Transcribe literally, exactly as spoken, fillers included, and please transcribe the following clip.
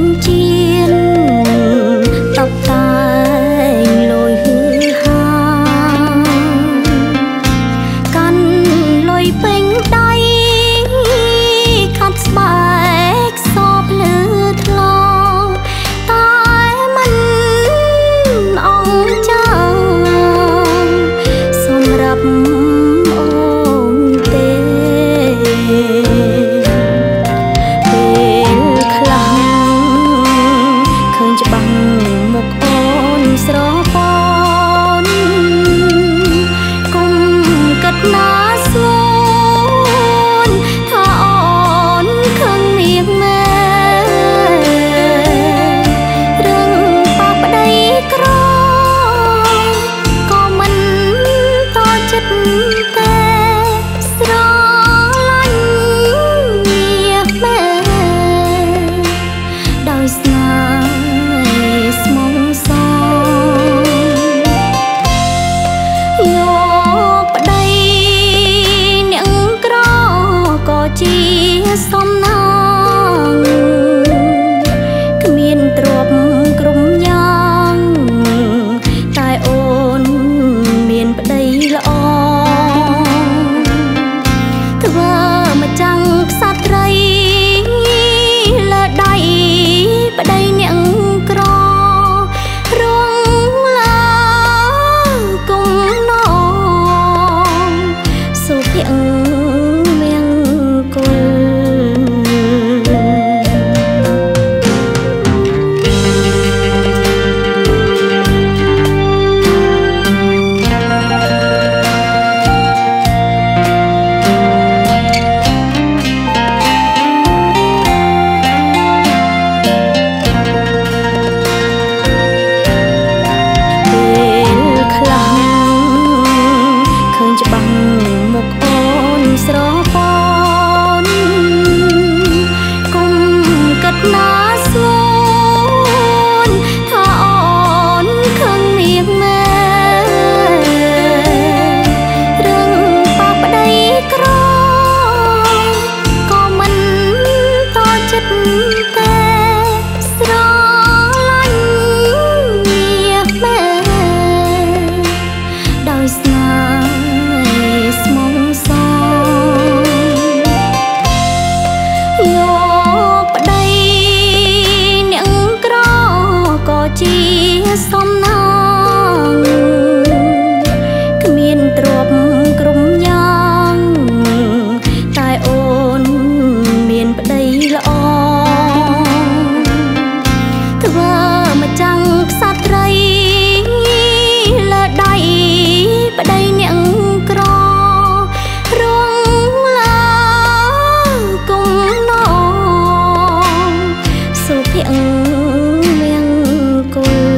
เพียงเมียงกุล